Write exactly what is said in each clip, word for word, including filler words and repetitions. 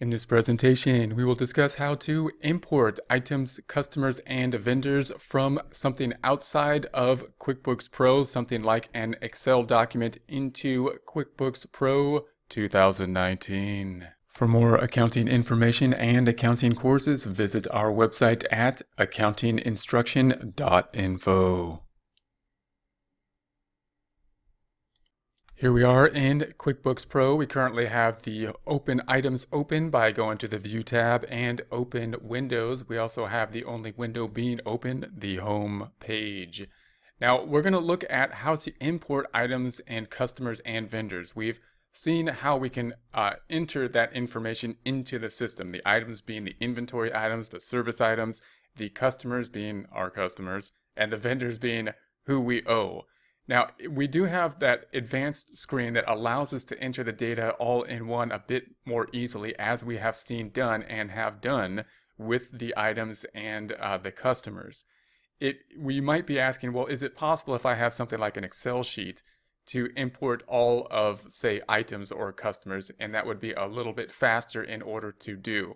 In this presentation, we will discuss how to import items, customers, and vendors from something outside of QuickBooks Pro, something like an Excel document, into QuickBooks Pro twenty nineteen. For more accounting information and accounting courses, visit our website at accounting instruction dot info. Here we are in QuickBooks Pro. We currently have the open items open by going to the View tab and open windows. We also have the only window being open, the home page. Now we're going to look at how to import items and customers and vendors. We've seen how we can uh, enter that information into the system. The items being the inventory items, the service items, the customers being our customers, and the vendors being who we owe. Now, we do have that advanced screen that allows us to enter the data all in one a bit more easily, as we have seen done and have done with the items and uh, the customers. It, we might be asking, well, is it possible if I have something like an Excel sheet to import all of, say, items or customers? And that would be a little bit faster in order to do.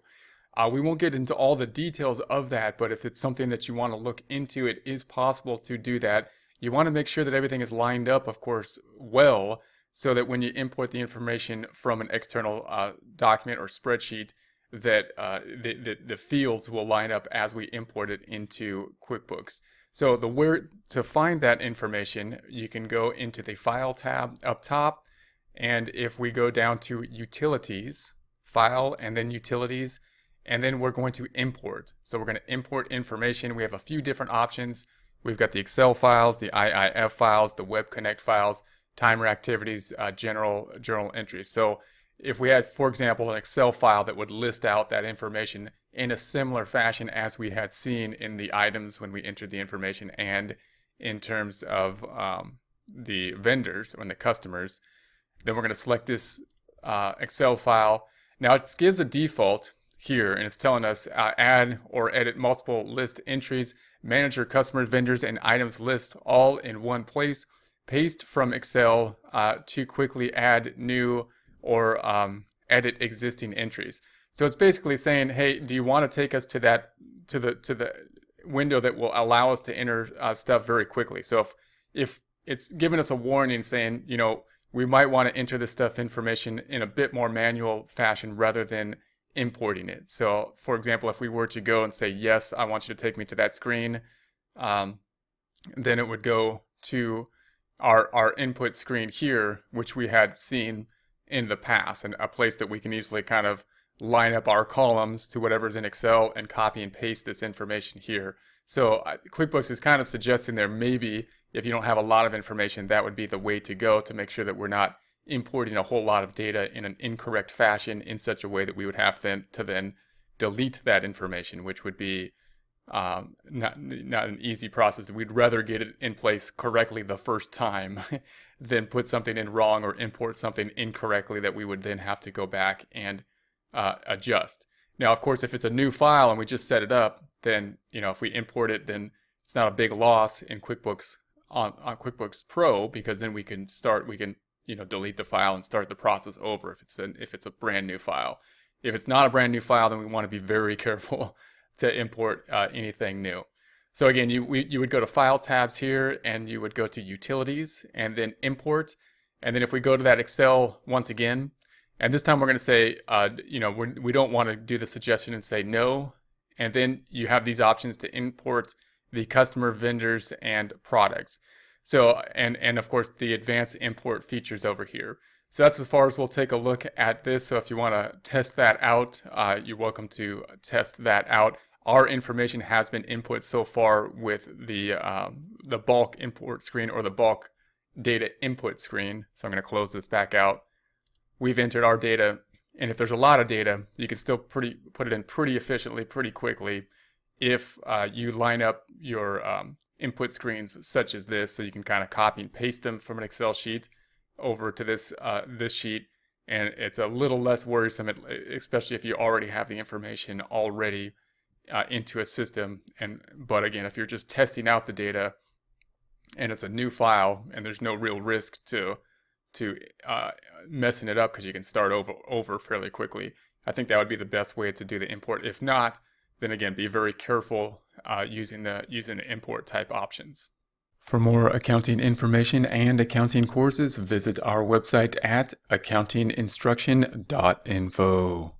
Uh, we won't get into all the details of that, but if it's something that you want to look into, it is possible to do that. You want to make sure that everything is lined up, of course, well, so that when you import the information from an external uh, document or spreadsheet, that uh, the, the, the fields will line up as we import it into QuickBooks. So the where to find that information, you can go into the File tab up top, and if we go down to Utilities, File, and then Utilities, and then we're going to Import. So we're going to import information. We have a few different options. We've got the Excel files, the I I F files, the Web Connect files, timer activities, uh, general journal entries. So if we had, for example, an Excel file that would list out that information in a similar fashion as we had seen in the items when we entered the information, and in terms of um, the vendors or the customers, then we're going to select this uh, Excel file. Now it gives a default here, and it's telling us uh, add or edit multiple list entries, manage your customers, vendors, and items list all in one place, paste from Excel uh, to quickly add new or um, edit existing entries. So it's basically saying, hey, do you want to take us to that to the to the window that will allow us to enter uh, stuff very quickly? So if if it's giving us a warning saying, you know, we might want to enter this stuff information in a bit more manual fashion rather than importing it. So for example, if we were to go and say, yes, I want you to take me to that screen, um, then it would go to our, our input screen here, which we had seen in the past, and a place that we can easily kind of line up our columns to whatever's in Excel and copy and paste this information here. So uh, QuickBooks is kind of suggesting there, maybe if you don't have a lot of information, that would be the way to go to make sure that we're not importing a whole lot of data in an incorrect fashion, in such a way that we would have then to then delete that information, which would be um, not, not an easy process. We'd rather get it in place correctly the first time than put something in wrong or import something incorrectly that we would then have to go back and uh, adjust. Now, of course, if it's a new file and we just set it up, then, you know, if we import it, then it's not a big loss in QuickBooks on, on QuickBooks Pro, because then we can start, we can you know, delete the file and start the process over if it's an, if it's a brand new file. If it's not a brand new file, then we want to be very careful to import uh, anything new. So again, you, we, you would go to File tabs here, and you would go to Utilities, and then Import. And then if we go to that Excel once again, and this time we're going to say, uh, you know, we're, we don't want to do the suggestion and say no. And then you have these options to import the customer, vendors, and products. So, and, and of course, the advanced import features over here. So that's as far as we'll take a look at this. So if you want to test that out, uh, you're welcome to test that out. Our information has been input so far with the, um, the bulk import screen, or the bulk data input screen. So I'm going to close this back out. We've entered our data. And if there's a lot of data, you can still pretty put it in pretty efficiently, pretty quickly, if uh, you line up your um, input screens such as this, so you can kind of copy and paste them from an Excel sheet over to this uh, this sheet, and it's a little less worrisome, especially if you already have the information already uh, into a system. And but again, if you're just testing out the data and it's a new file, and there's no real risk to to uh, messing it up, because you can start over over fairly quickly. I think that would be the best way to do the import. If not, then again, be very careful uh, using the using the import type options. For more accounting information and accounting courses, visit our website at accounting instruction dot info.